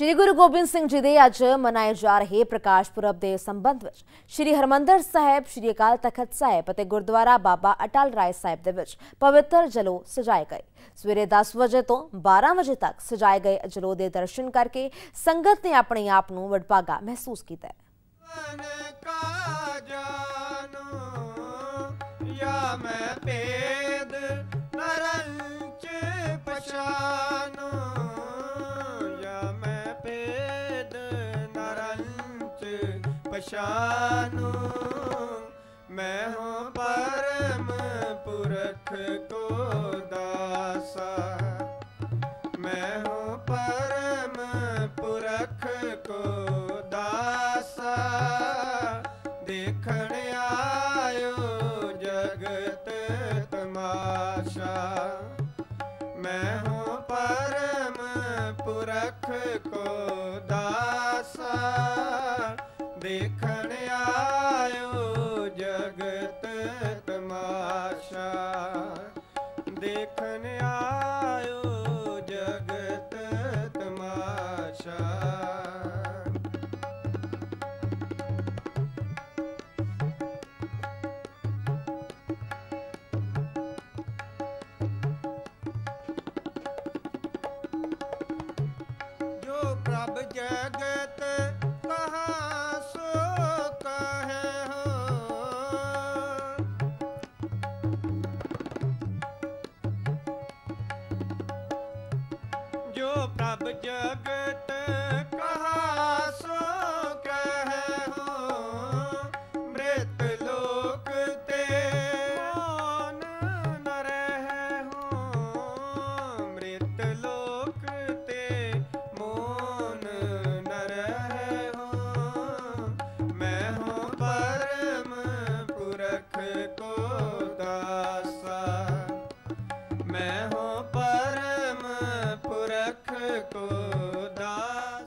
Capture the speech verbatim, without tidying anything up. श्री गुरु गोबिंद जी के अज मनाए जा रहे प्रकाश पुरब के संबंध में श्री हरिमंदर साहब, श्री अकाल तखत साहब और गुरुद्वारा बाबा अटल राय साहेब के पवित्र जलो सजाए गए। सवेरे दस बजे तो बारह बजे तक सजाए गए जलो के दर्शन करके संगत ने अपने आप को वडभागा महसूस किया। शानू मैं हूँ परम पुरख को दासा, मैं हूँ परम पुरख को दासा। देखण आयो जगत तमाशा, मैं हूँ परम पुरख को दासा। देखण आयो जगत तमाशा, देखण आयो जगत तमाशा। जो प्रभ जगत प्रभ जगत